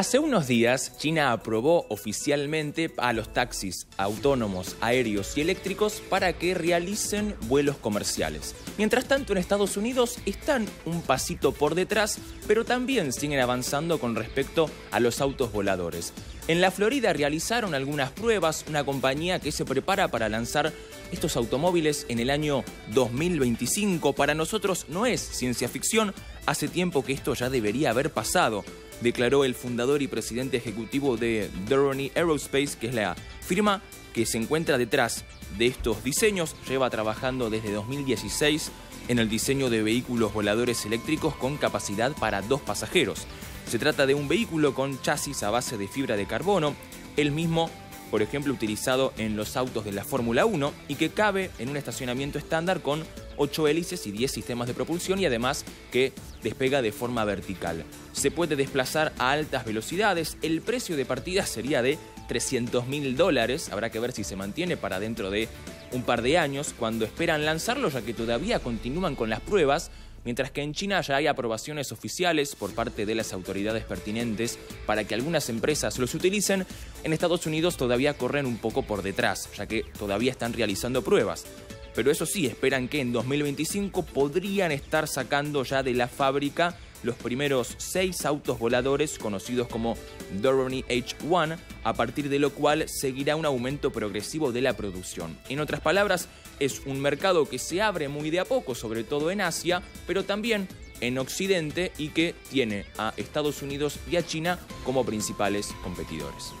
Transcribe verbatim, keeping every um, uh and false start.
Hace unos días, China aprobó oficialmente a los taxis autónomos, aéreos y eléctricos para que realicen vuelos comerciales. Mientras tanto, en Estados Unidos están un pasito por detrás, pero también siguen avanzando con respecto a los autos voladores. En la Florida realizaron algunas pruebas, una compañía que se prepara para lanzar estos automóviles en el año dos mil veinticinco. Para nosotros no es ciencia ficción, hace tiempo que esto ya debería haber pasado, declaró el fundador y presidente ejecutivo de Dorney Aerospace, que es la firma que se encuentra detrás de estos diseños. Lleva trabajando desde dos mil dieciséis en el diseño de vehículos voladores eléctricos con capacidad para dos pasajeros. Se trata de un vehículo con chasis a base de fibra de carbono, el mismo, por ejemplo, utilizado en los autos de la Fórmula uno, y que cabe en un estacionamiento estándar con ocho hélices y diez sistemas de propulsión, y además que despega de forma vertical. Se puede desplazar a altas velocidades. El precio de partida sería de trescientos mil dólares. Habrá que ver si se mantiene para dentro de un par de años, cuando esperan lanzarlo, ya que todavía continúan con las pruebas, mientras que en China ya hay aprobaciones oficiales por parte de las autoridades pertinentes para que algunas empresas los utilicen. En Estados Unidos todavía corren un poco por detrás, ya que todavía están realizando pruebas. Pero eso sí, esperan que en dos mil veinticinco podrían estar sacando ya de la fábrica los primeros seis autos voladores conocidos como Doroni H uno, a partir de lo cual seguirá un aumento progresivo de la producción. En otras palabras, es un mercado que se abre muy de a poco, sobre todo en Asia, pero también en Occidente, y que tiene a Estados Unidos y a China como principales competidores.